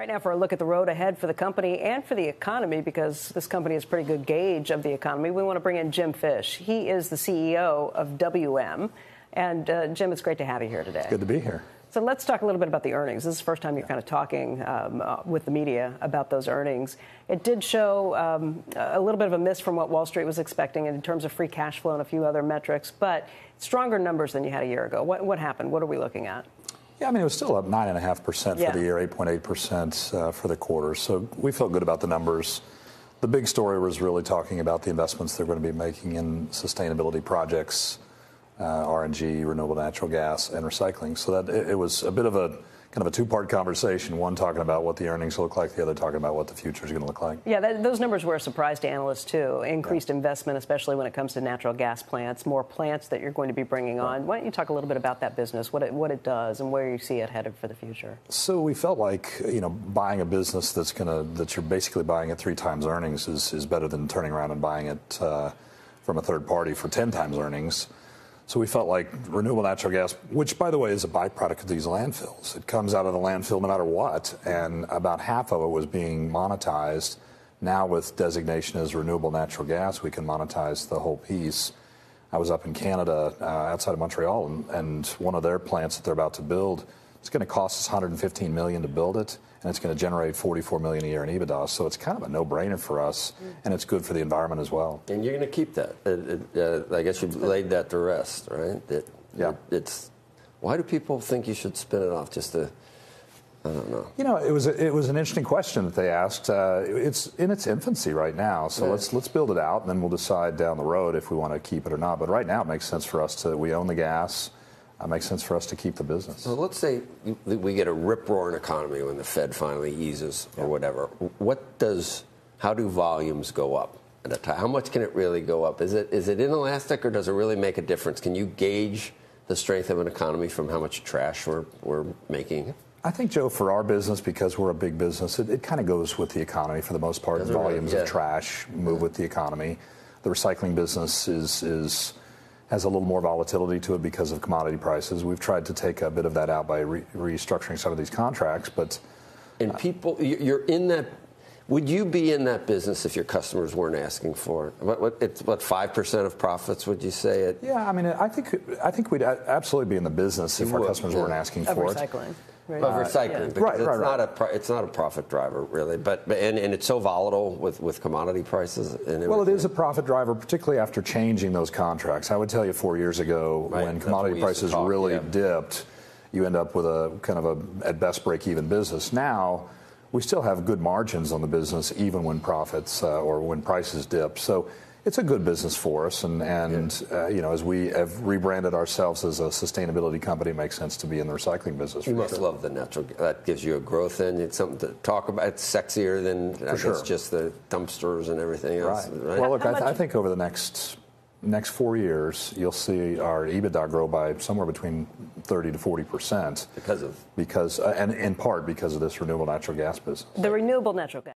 Right now for a look at the road ahead for the company and for the economy, because this company is a pretty good gauge of the economy, we want to bring in Jim Fish. He is the CEO of WM. And, Jim, it's great to have you here today. It's good to be here. So let's talk a little bit about the earnings. This is the first time you're kind of talking with the media about those earnings. It did show a little bit of a miss from what Wall Street was expecting in terms of free cash flow and a few other metrics, but stronger numbers than you had a year ago. What happened? What are we looking at? Yeah, I mean, it was still up 9.5% for the year, 8.8% for the quarter. So we felt good about the numbers. The big story was really talking about the investments they're going to be making in sustainability projects, RNG, renewable natural gas, and recycling. So that it was a bit of a kind of a two-part conversation, one talking about what the earnings look like, the other talking about what the future is going to look like. Yeah, those numbers were a surprise to analysts, too. Increased investment, especially when it comes to natural gas plants, more plants that you're going to be bringing on. Why don't you talk a little bit about that business, what it does and where you see it headed for the future? So we felt like, you know, buying a business that you're basically buying at 3 times earnings is better than turning around and buying it from a third party for 10 times earnings. So we felt like renewable natural gas, which, by the way, is a byproduct of these landfills. It comes out of the landfill no matter what, and about half of it was being monetized. Now with designation as renewable natural gas, we can monetize the whole piece. I was up in Canada outside of Montreal, and one of their plants that they're about to build, it's going to cost us $115 million to build it, and it's going to generate $44 million a year in EBITDA. So it's kind of a no-brainer for us, and it's good for the environment as well. And you're going to keep that. I guess you've laid that to rest, right? Why do people think you should spin it off just to... I don't know. You know, it was an interesting question that they asked. It's in its infancy right now, so let's build it out, and then we'll decide down the road if we want to keep it or not. But right now it makes sense for us to... We own the gas... It makes sense for us to keep the business. So let's say we get a rip-roaring economy when the Fed finally eases or whatever. How do volumes go up at a time? How much can it really go up? Is it inelastic, or does it really make a difference? Can you gauge the strength of an economy from how much trash we're making? I think, Joe, for our business, because we're a big business, it kind of goes with the economy for the most part. Doesn't volumes of trash move with the economy. The recycling business has a little more volatility to it because of commodity prices. We've tried to take a bit of that out by restructuring some of these contracts, but... And people, you're in that... Would you be in that business if your customers weren't asking for it? What 5% of profits, would you say? Yeah, I mean, I think we'd absolutely be in the business if our customers weren't asking for it. Of recycling. Because it's not a profit driver, really. But it's so volatile with commodity prices. Well, it is a profit driver, particularly after changing those contracts. I would tell you 4 years ago, when commodity prices really dipped, you end up with a kind of a, at best, break-even business. Now, we still have good margins on the business, even when profits or when prices dip. So it's a good business for us, and you know, as we have rebranded ourselves as a sustainability company, it makes sense to be in the recycling business. You must love the natural. That gives you a growth in. It's something to talk about. It's sexier than just the dumpsters and everything else. Right? Well, look, I think over the next 4 years, you'll see our EBITDA grow by somewhere between 30 to 40% because of and in part because of this renewable natural gas business. The renewable natural gas.